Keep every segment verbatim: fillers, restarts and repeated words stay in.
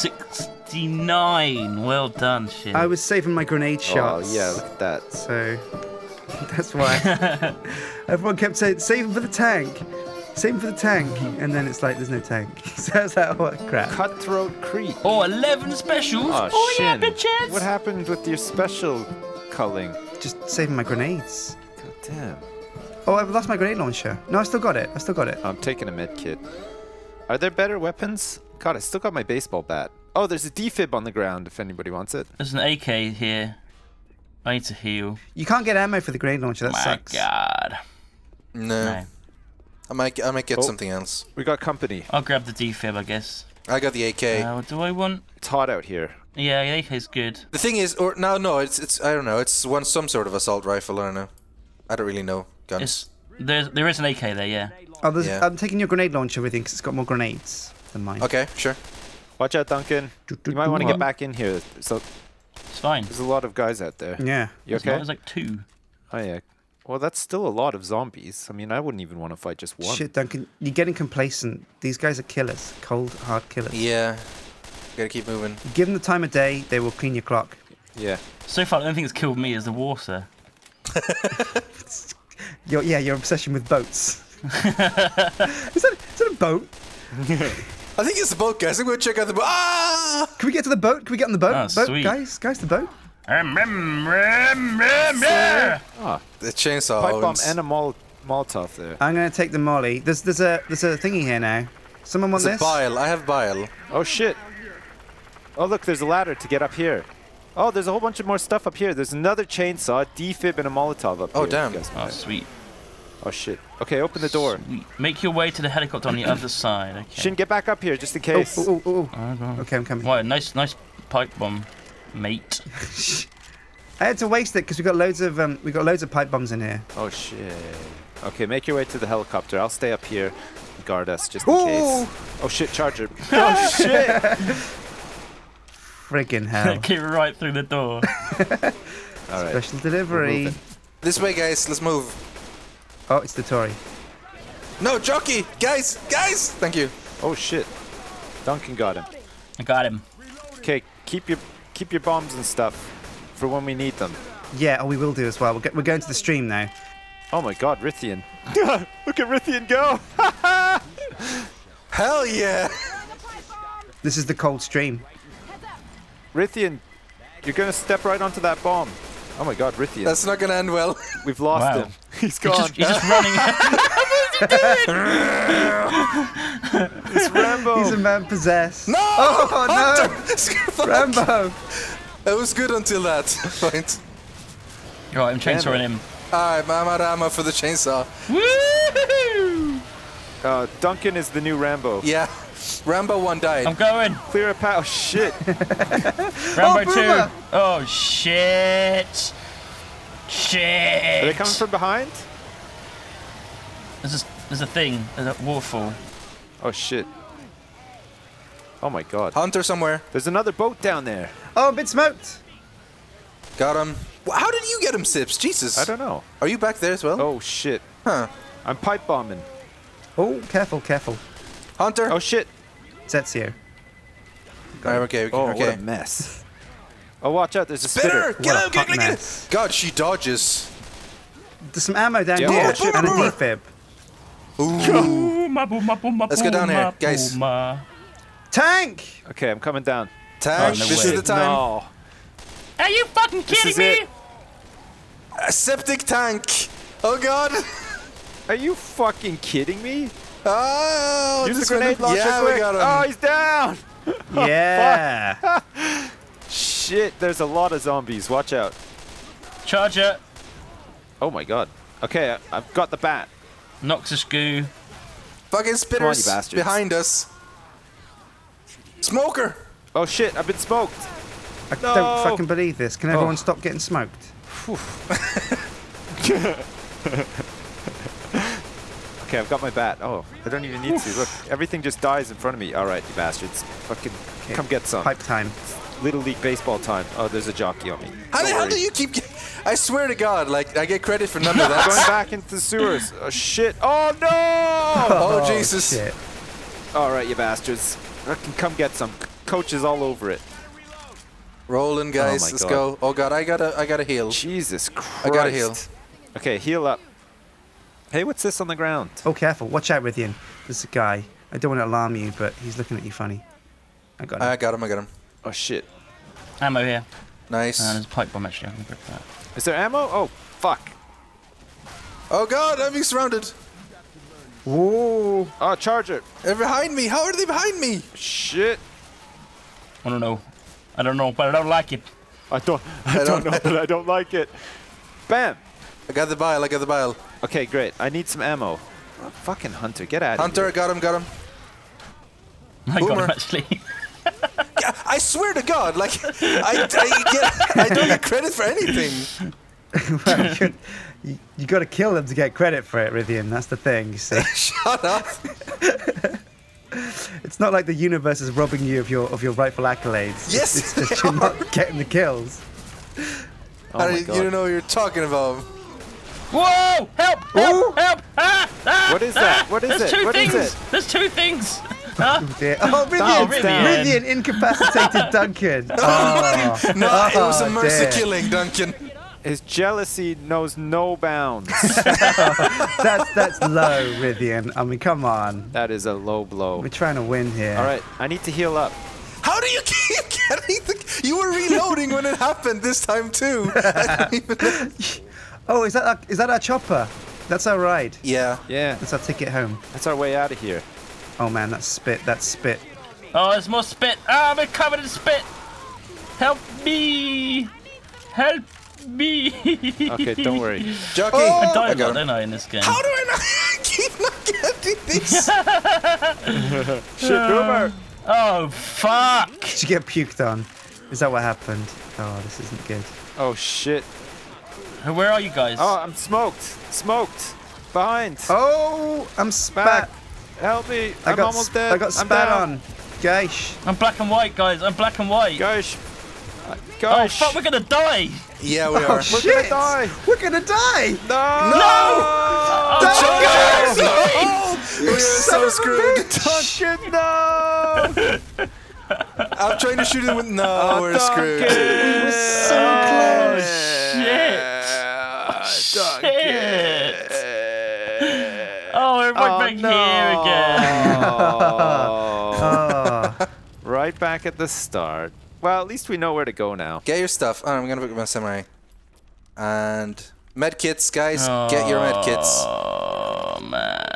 sixty-nine. Well done, Sjin. I was saving my grenade shots. Oh, yeah, look at that. So that's why. Everyone kept saying, save him for the tank. Save him for the tank. And then it's like, there's no tank. So I was like, what crap. Cutthroat Creek. Oh, eleven specials. Oh, oh yeah, bitches. What happened with your special culling? Just saving my grenades. God damn. Oh, I've lost my grenade launcher. No, I still got it. I still got it. I'm taking a med kit. Are there better weapons? God, I still got my baseball bat. Oh, there's a defib on the ground if anybody wants it. There's an A K here. I need to heal. You can't get ammo for the grenade launcher. That my sucks. My God. No. no. I might. I might get oh, something else. We got company. I'll grab the defib, I guess. I got the A K. Uh, what do I want? It's hot out here. Yeah, the A K is good. The thing is, or no, no, it's it's. I don't know. It's one some sort of assault rifle. I don't know. I don't really know. Guns. There's, there is an A K there, yeah. Oh, yeah. I'm taking your grenade launcher with you because it's got more grenades than mine. Okay, sure. Watch out, Duncan. Do, do, you might want to get back in here. So it's fine. There's a lot of guys out there. Yeah. You okay? There's like two. Oh, yeah. Well, that's still a lot of zombies. I mean, I wouldn't even want to fight just one. Shit, Duncan. You're getting complacent. These guys are killers. Cold, hard killers. Yeah. You gotta keep moving. Give them the time of day. They will clean your clock. Yeah. So far, the only thing that's killed me is the water. Your, yeah, your obsession with boats. is, that, is that a boat? I think it's a boat, guys. I'm going to check out the boat. Ah! Can we get to the boat? Can we get on the boat? Oh, boat sweet. Guys, guys, the boat. Oh, the chainsaw. Pipe bomb and a mol Molotov there. I'm going to take the molly. There's, there's a, there's a thingy here now. Someone want there's this? A bile. I have bile. Oh shit! Oh look, there's a ladder to get up here. Oh, there's a whole bunch of more stuff up here. There's another chainsaw, defib, and a Molotov up oh, here. Oh, damn. Oh, sweet. Oh, shit. Okay, open the door. Sweet. Make your way to the helicopter on the other side. Okay. Sjin, get back up here, just in case. Oh, oh, oh. Okay, I'm coming. Wow, nice, nice pipe bomb, mate. I had to waste it because we got loads of um, we got loads of pipe bombs in here. Oh shit. Okay, make your way to the helicopter. I'll stay up here, and guard us just in Ooh. case. Oh shit, charger. Oh shit. Friggin' hell. Came right through the door. All right. Special delivery. This way, guys. Let's move. Oh, it's the Tory. No, jockey! Guys! Guys! Thank you. Oh, shit. Duncan got him. I got him. Okay, keep your keep your bombs and stuff for when we need them. Yeah, oh, we will do as well. We're, go we're going to the stream now. Oh, my God, Rythian. Look at Rythian go! Hell yeah! This is the cold stream. Rythian, you're going to step right onto that bomb. Oh my god, Rythian. That's not going to end well. We've lost wow. him. He's gone. He's just, he's just running. What is he doing? It's Rambo. He's a man possessed. No! Oh, no! Rambo. That was good until that point. You're right, I'm chainsawing him. Alright, I'm out of ammo for the chainsaw. Woo! Uh, Duncan is the new Rambo. Yeah. Rambo one died. I'm going. Clear a path. Oh, shit. Rambo oh, two. Oh, shit. Shit. Are they coming from behind? There's a, there's a thing. There's a waterfall. Oh, shit. Oh, my God. Hunter somewhere. There's another boat down there. Oh, a bit smoked. Got him. How did you get him, Sips? Jesus. I don't know. Are you back there as well? Oh, shit. Huh. I'm pipe bombing. Oh, careful, careful. Hunter! Oh shit! Zetsio. Alright, okay, okay. Oh, okay. What a mess. Oh, watch out, there's a spitter! Get him, get him, get him! God, she dodges. There's some ammo down yeah. here, oh, and a defib. Ooh. Let's go down here, guys. Tank! Okay, I'm coming down. Tank, oh, no this way. is the time. No. Are you fucking kidding me? It. A septic tank! Oh god! Are you fucking kidding me? Oh, use the grenade, grenade launcher! Yeah, quick. We got him. Oh, he's down! Yeah! Oh, shit, there's a lot of zombies. Watch out! Charger! Oh my god! Okay, I, I've got the bat. Noxus goo. Fucking spitters behind us. Smoker! Oh shit! I've been smoked. I no. don't fucking believe this. Can everyone oh. stop getting smoked? Okay, I've got my bat. Oh, I don't even need to. Look, everything just dies in front of me. All right, you bastards. Fucking okay. come get some. Pipe time. Little League baseball time. Oh, there's a jockey on me. How, the, how do you keep... I swear to God, like, I get credit for none of that. Going back into the sewers. Oh, shit. Oh, no! Oh, oh Jesus. Shit. All right, you bastards. Fucking come get some. coach is all over it. Rolling, guys. Oh Let's god. go. Oh god, I gotta, I gotta heal. Jesus Christ. I gotta heal. Okay, heal up. Hey, what's this on the ground? Oh, careful! Watch out, Rythian. There's a guy. I don't want to alarm you, but he's looking at you funny. I got him. I got him. I got him. Oh shit. Ammo here. Nice. Uh, there's a pipe bomb actually. I'm gonna grab that. Is there ammo? Oh fuck. Oh god, I'm being surrounded. Ooh. Oh, charger. They're behind me. How are they behind me? Shit. I don't know. I don't know, but I don't like it. I don't. I, I don't, don't know, but I don't like it. Bam. I got the bile. I got the bile. Okay, great. I need some ammo. Oh, fucking Hunter, get out Hunter, of here. Hunter, got him. Got him. I Boomer. got him actually. I swear to God, like I, I, get, I don't get credit for anything. Well, you, you, you got to kill them to get credit for it, Rythian. That's the thing. So. Shut up. It's not like the universe is robbing you of your of your rightful accolades. Yes, it's, it's just you're not getting the kills. Oh How do you, you don't know what you're talking about. Whoa! Help! Help! Ooh. Help! Ah, ah, what is that? What is There's it? Two what things. is it? There's two things. Huh? Oh dear! Oh, Rythian! Oh, Rythian incapacitated Duncan. No, oh. no oh, it was a mercy dear. killing, Duncan. His jealousy knows no bounds. oh, that's that's low, Rythian. I mean, come on. That is a low blow. We're trying to win here. All right, I need to heal up. How do you keep getting the? You were reloading when it happened this time too. I don't even... Oh, is that our, is that our chopper? That's our ride. Yeah. Yeah. That's our ticket home. That's our way out of here. Oh man, that's spit. That's spit. Oh, there's more spit. Ah, oh, I'm covered in spit. Help me! Help me! Okay, don't worry. Jockey. Oh, I died a lot, don't I, in this game? How do I not keep not getting this? Shit, Boomer. Uh, oh fuck! Did you get puked on? Is that what happened? Oh, this isn't good. Oh shit. Where are you guys? Oh, I'm smoked. Smoked. Behind. Oh, I'm spat. Back. Help me. I I'm got almost dead. I got spat on. Gosh. I'm black and white, guys. I'm black and white. Gosh. Gosh. Oh, fuck. We're going to die. Yeah, we oh, are. Shit. We're going to die. We're going to die. No. No. no. Oh, no. Oh, we're so screwed. Shit, no. I'm trying to shoot it with... No, oh, we're Duncan. screwed. We're so oh, close. Shit. Shit. Oh, we're right oh, back no. here again. oh. Right back at the start. Well, at least we know where to go now. Get your stuff. Oh, I'm going to pick my samurai. And med kits, guys. Oh, get your med kits. Oh, man.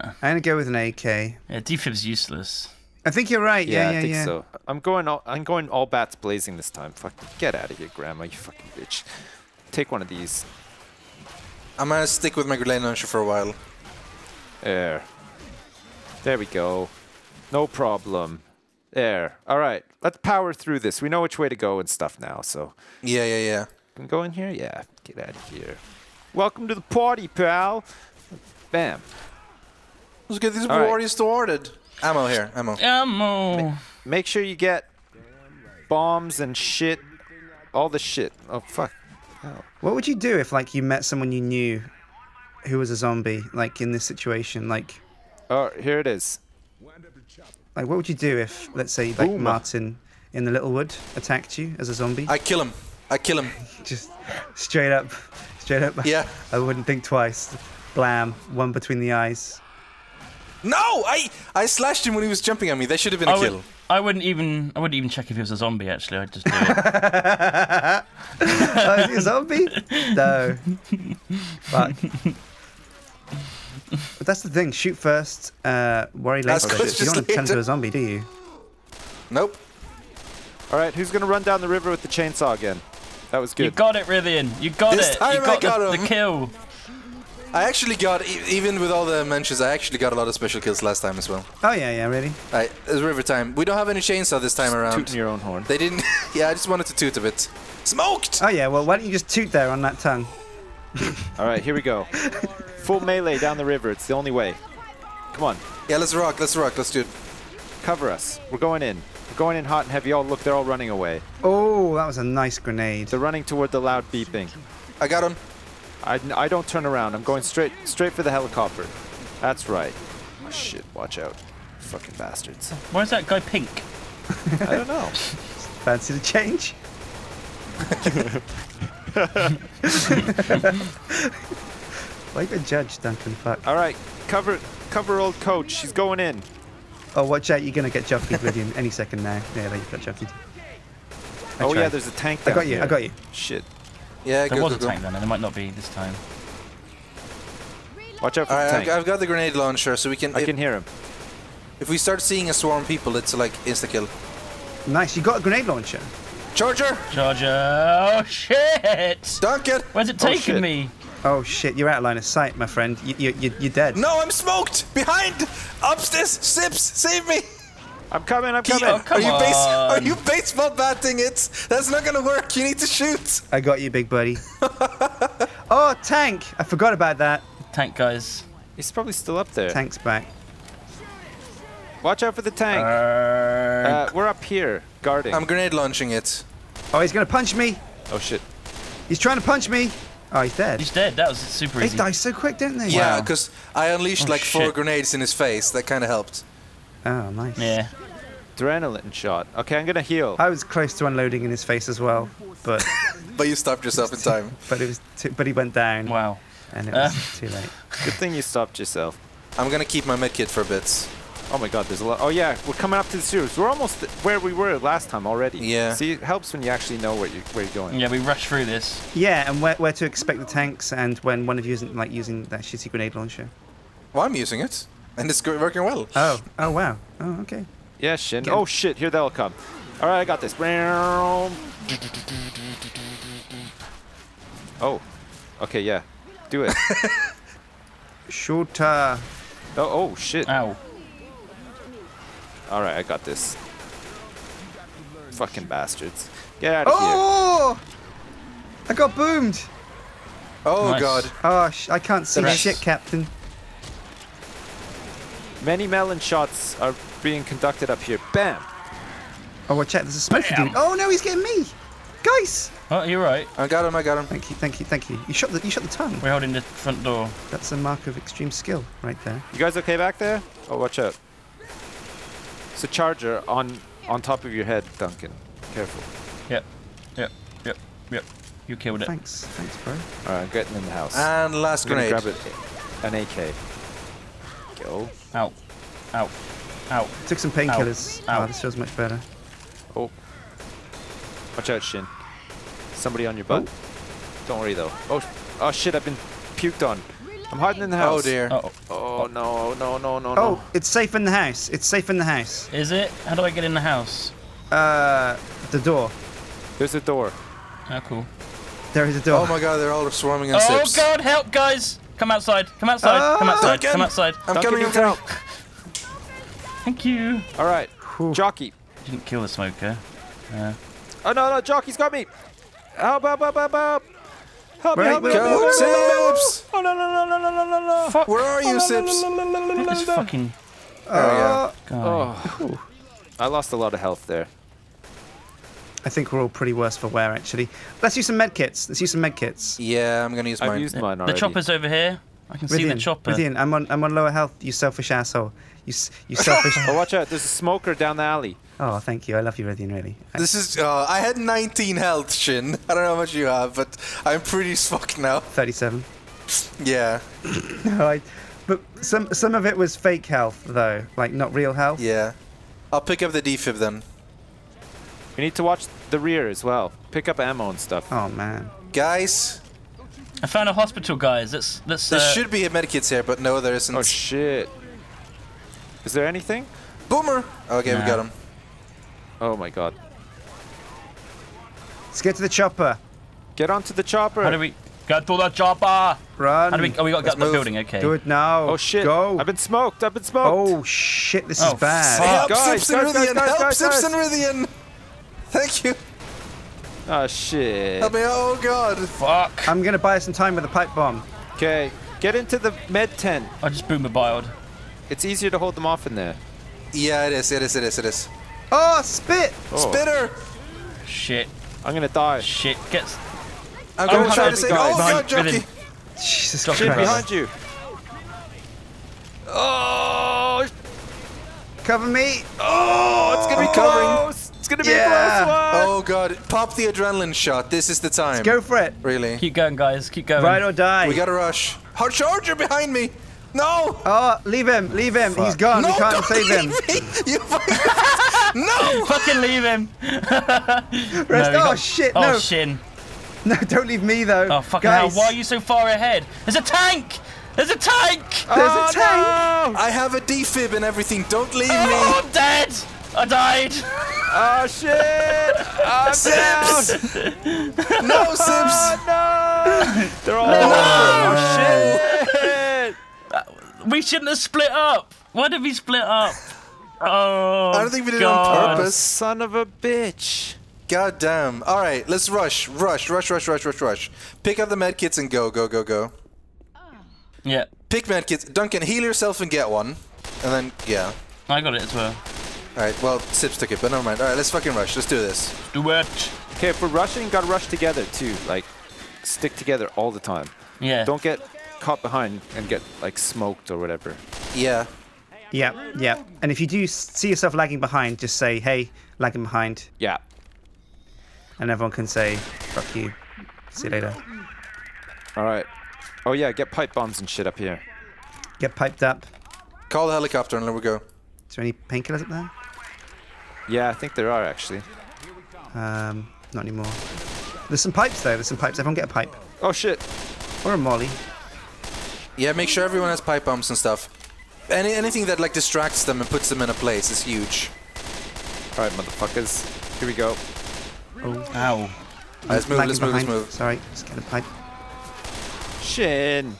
I'm going to go with an A K. Yeah, D-fib's useless. I think you're right. Yeah, yeah, yeah I think yeah. so. I'm going, all, I'm going all bats blazing this time. Fuck, get out of here, Grandma, you fucking bitch. Take one of these. I'm gonna stick with my grenade launcher for a while. There. There we go. No problem. There. All right. Let's power through this. We know which way to go and stuff now, so. Yeah, yeah, yeah. Can go in here? Yeah. Get out of here. Welcome to the party, pal. Bam. Let's get these party started. Ammo here. Ammo. Ammo. Ma make sure you get bombs and shit. All the shit. Oh, fuck. What would you do if, like, you met someone you knew who was a zombie, like, in this situation? Like, oh, here it is. Like, what would you do if, let's say, like, Ooh, Martin in the Littlewood attacked you as a zombie? I kill him. I kill him. Just straight up, straight up. Yeah. I wouldn't think twice. Blam! One between the eyes. No, I I slashed him when he was jumping at me. That should have been a I kill. Would, I wouldn't even I wouldn't even check if he was a zombie. Actually, I'd just do it. Oh, is he a zombie? No. Fuck. But that's the thing. Shoot first. Uh, worry later. You don't want to turn into a zombie, do you? Nope. All right. Who's gonna run down the river with the chainsaw again? That was good. You got it, Rythian. You got this it. Time you got, I got the, him. the kill. I actually got, even with all the mentions, I actually got a lot of special kills last time as well. Oh yeah, yeah, really? Alright, it's river time. We don't have any chainsaw this time just around. Tooting your own horn. They didn't, yeah, I just wanted to toot a bit. Smoked! Oh yeah, well why don't you just toot there on that tongue? Alright, here we go. Full melee down the river, it's the only way. Come on. Yeah, let's rock, let's rock, let's do it. Cover us, we're going in. We're going in hot and heavy. Oh look, they're all running away. Oh, that was a nice grenade. They're running toward the loud beeping. I got him. I, I don't turn around. I'm going straight straight for the helicopter. That's right. Oh, shit, watch out. Fucking bastards. Why is that guy pink? I don't know. Fancy the change? Why the judge, Duncan? Fuck. All right, cover, cover old coach. She's going in. Oh, watch out! You're gonna get jumpied, Rythian, any second now. Yeah, like you've got jumpied. I oh tried. yeah, there's a tank. Down I got you. Here. I got you. Shit. Yeah, there go, was go, a go. tank then, and there might not be this time. Watch out for right, the tank. I've got the grenade launcher, so we can. I it, can hear him. If we start seeing a swarm people, it's like insta kill. Nice. You got a grenade launcher. Charger. Charger. Oh shit! Duncan. Where's it taking oh, me? Oh shit! You're out of line of sight, my friend. You you you you're dead. No, I'm smoked. Behind. Upstairs. Sips. Save me. I'm coming, I'm coming. Oh, come are, you base, are you baseball batting it? That's not going to work. You need to shoot. I got you, big buddy. Oh, tank. I forgot about that. Tank, guys. He's probably still up there. Tank's back. Watch out for the tank. Uh, we're up here, guarding. I'm grenade launching it. Oh, he's going to punch me. Oh, shit. He's trying to punch me. Oh, he's dead. He's dead. That was super easy. They died so quick, didn't they? Yeah, because wow. I unleashed oh, like shit. four grenades in his face. That kind of helped. Oh, nice. Yeah. Adrenaline shot. Okay, I'm gonna heal. I was close to unloading in his face as well, but but you stopped yourself in time. But it was too, but he went down. Wow. And it was uh. too late. Good thing you stopped yourself. I'm gonna keep my medkit for a bit. Oh my God, there's a lot. Oh yeah, we're coming up to the sewers. We're almost where we were last time already. Yeah. See, it helps when you actually know where you where you're going. Yeah, we rush through this. Yeah, and where where to expect the tanks and when one of you isn't like using that shitty grenade launcher. Well, I'm using it. And it's working well. Oh, oh wow. Oh, okay. Yeah, Sjin. Oh shit, here they'll come. All right, I got this. Oh, okay, yeah. Do it. Shooter. Oh, oh shit. Ow. All right, I got this. Fucking bastards. Get out of oh! here. Oh! I got boomed. Oh nice. God. Oh, sh I can't see shit, Captain. Many melon shots are being conducted up here. Bam! Oh, watch out, there's a smoky dude. Oh no, he's getting me! Guys! Oh, you're right. I got him, I got him. Thank you, thank you, thank you. You shot the, you shot the tongue. We're holding the front door. That's a mark of extreme skill right there. You guys okay back there? Oh, watch out. It's a charger on, on top of your head, Duncan. Careful. Yep, yep, yep, yep. You killed it. Thanks, thanks bro. All right, I'm getting in the house. And last grenade. Grab it. An A K. Go. Ow. Ow. Ow. Took some painkillers. Oh, this feels much better. Oh. Watch out, Sjin. Somebody on your butt? Oh. Don't worry, though. Oh, oh, shit, I've been puked on. I'm hiding in the house. Oh, dear. Uh-oh. Oh, no, no, no, no, oh, no. Oh, it's safe in the house. It's safe in the house. Is it? How do I get in the house? Uh, the door. There's a door. Oh, cool. There is a door. Oh, my God, they're all swarming on oh, Sips. Oh, God, help, guys. Come outside. Come outside. Uh, come outside. Duncan. Come outside. I'm Duncan, coming. I'm coming. Thank you. All right. Whew. Jockey. Didn't kill the smoker. Uh. Oh, no, no. Jockey's got me. Help, help, help, help, help. Help me, help me. Go, Sips. Oh, no, no, no, no, no, no, no. Fuck. Where are you, Sips? This fucking... Uh, oh. I lost a lot of health there. I think we're all pretty worse for wear, actually. Let's use some medkits. Let's use some medkits. Yeah, I'm going to use mine. I've used mine already. The chopper's over here. I can Rythian, see the chopper. Rythian, I'm on, I'm on lower health, you selfish asshole. You, you selfish... Oh, watch out. There's a smoker down the alley. Oh, thank you. I love you, Rythian, really. Thanks. This is... Uh, I had nineteen health, Sjin. I don't know how much you have, but I'm pretty fucked now. thirty-seven. Yeah. No, I... But some, some of it was fake health, though. Like, not real health. Yeah. I'll pick up the defib, then. We need to watch the rear as well. Pick up ammo and stuff. Oh man, guys! I found a hospital, guys. Let's let's. There uh, should be a medkits here, but no, there isn't. Oh shit! Is there anything? Boomer. Okay, no. We got him. Oh my God. Let's get to the chopper. Get onto the chopper. How do we get to the chopper? Run. How do we? Oh, we got to get the building. Okay. Do it now. Oh shit! Go. I've been smoked. I've been smoked. Oh shit! This oh, is bad. Help, guys, Sips and Rythian. Help, Sips and Rythian. Thank you. Oh shit. Help me, oh God. Fuck. I'm gonna buy some time with a pipe bomb. Okay. Get into the med tent. I just boomer biled. It's easier to hold them off in there. Yeah, it is, it is, it is, it is. Oh, spit! Oh. Spitter! Shit. I'm gonna die. Shit. Get... I'm gonna oh, try to save... Oh God, Jockey! Jesus Christ. Shit, behind you. Oh! Cover me. Oh, it's going to be close. It's going to be yeah. a close one. Oh, God. Pop the adrenaline shot. This is the time. Let's go for it. Really. Keep going, guys. Keep going. Ride or die. We got to rush. Our charger behind me. No. Oh, leave him. Leave him. Fuck. He's gone. No, we can't don't save him. You fucking no. Fucking leave him. Rest. No, oh, got... shit. Oh, no. Sjin. No, don't leave me, though. Oh, fucking guys. Hell. Why are you so far ahead? There's a tank. There's a tank! Oh, There's a tank! No. I have a defib and everything, don't leave oh, me! I'm dead! I died! Oh shit! I'm Sips! Down. No, Sips! Oh, no! They're all no. Oh shit! We shouldn't have split up! Why did we split up? Oh, I don't think we did God. It on purpose. Son of a bitch. God damn. Alright, let's rush. Rush, rush, rush, rush, rush, rush. Pick up the medkits and go, go, go, go. Yeah. Pick medkits. Duncan, heal yourself and get one. And then, yeah. I got it as well. Alright, well, Sips took it, but never mind. Alright, let's fucking rush. Let's do this. Do it. Okay, if we're rushing, gotta rush together too. Like, stick together all the time. Yeah. Don't get caught behind and get, like, smoked or whatever. Yeah. Yeah, yeah. And if you do see yourself lagging behind, just say, hey, lagging behind. Yeah. And everyone can say, fuck you. See you later. Alright. Oh yeah, get pipe bombs and shit up here. Get piped up. Call the helicopter and let we go. Is there any painkillers up there? Yeah, I think there are actually. Um, not anymore. There's some pipes though, there's some pipes. Everyone get a pipe. Oh shit. Or a molly. Yeah, make sure everyone has pipe bombs and stuff. Any Anything that like distracts them and puts them in a place is huge. Alright, motherfuckers. Here we go. Oh. Ow. Right, let's move, let's move, behind. Let's move. Sorry, just get a pipe. Sjin.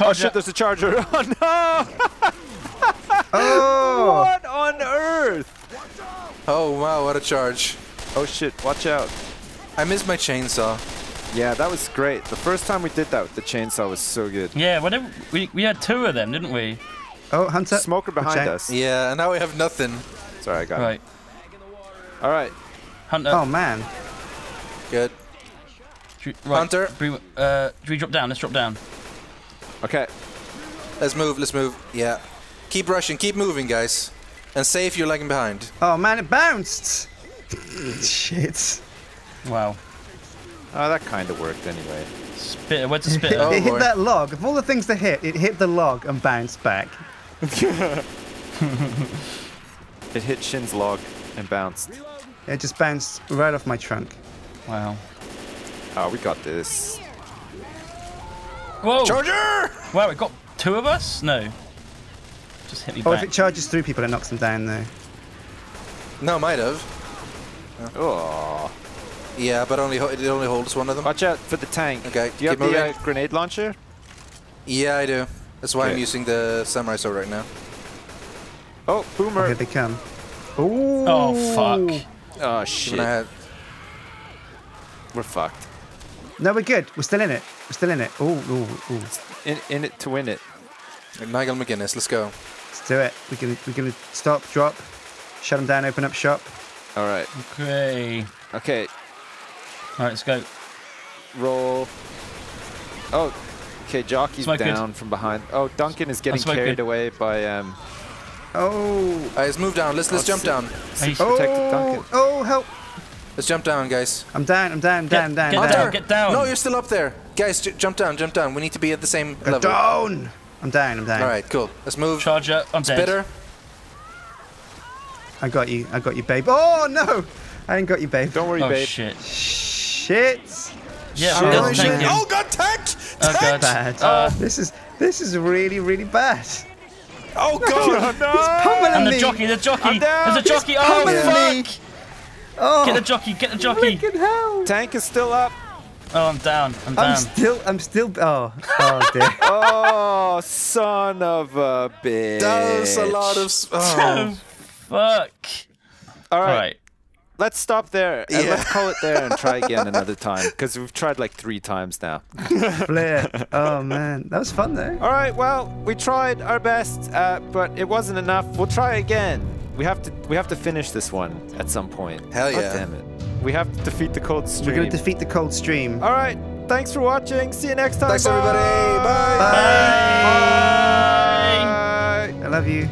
Oh shit, there's a charger. Oh no! Oh. What on earth? Oh wow, what a charge. Oh shit, watch out. I missed my chainsaw. Yeah, that was great. The first time we did that with the chainsaw was so good. Yeah, whatever, we, we had two of them, didn't we? Oh, Hunter. Smoker behind Check. us. Yeah, and now we have nothing. Sorry, I got right. it. Alright. Hunter. Oh man. Good. Right. Hunter, do uh, we drop down? Let's drop down. Okay. Let's move, let's move. Yeah. Keep rushing, keep moving, guys. And say if you're lagging behind. Oh man, it bounced! Shit. Wow. Oh, that kind of worked anyway. Spit, where's the spit? Oh, it hit that log. Of all the things to hit, it hit the log and bounced back. It hit Shin's log and bounced. It just bounced right off my trunk. Wow. Oh, we got this. Whoa! Charger! Wow, it got two of us? No. Just hit me oh, back. Oh, if it charges through people, it knocks them down, though. No, it might have. Oh. Yeah, but only it only holds one of them. Watch out for the tank. Okay, do you have the uh, grenade launcher? Yeah, I do. That's why okay. I'm using the samurai sword right now. Oh, boomer! Here they come. Ooh. Oh, fuck. Oh, shit. Have... We're fucked. No, we're good. We're still in it. We're still in it. Ooh, ooh, ooh. In, in it to win it. Nigel McGuinness, let's go. Let's do it. We're gonna, we're gonna stop, drop, shut them down, open up shop. All right. Okay. Okay. All right, let's go. Roll. Oh. Okay, Jockey's Smoke down good. from behind. Oh, Duncan is getting carried good. away by. Um... Oh. All right, let's move down. Let's let's oh, jump down. Oh. Oh, help. Let's jump down, guys. I'm down, I'm down, get, down, down, get down. down. Get down. No, you're still up there. Guys, j jump down, jump down. We need to be at the same get level. down. I'm down, I'm down. All right, cool. Let's move. Charge up. I'm Spitter. dead. I got you. I got you, babe. Oh, no. I ain't got you, babe. Don't worry, oh, babe. Oh, shit. Shit. Yeah, shit. Oh, shit. Oh, God, tanked. Oh, God. Bad. Uh, this is this is really, really bad. Oh, God. No. He's pummeling and me. And the jockey, the jockey. I'm down. There's a jockey. He's oh, fuck. Me. Oh, get the jockey! Get the jockey! Tank is still up. Oh, I'm down. I'm down. I'm still. I'm still. Oh, oh dear. Oh, son of a bitch. That was a lot of. Oh, fuck. All right. All right. Let's stop there. Yeah. And let's call it there and try again another time because we've tried like three times now. Oh man, that was fun though. All right. Well, we tried our best, uh, but it wasn't enough. We'll try again. We have to we have to finish this one at some point. Hell yeah. God damn it. We have to defeat the Cold Stream. We're going to defeat the Cold Stream. All right. Thanks for watching. See you next time. Thanks, everybody. Bye. Bye. Bye. Bye. I love you.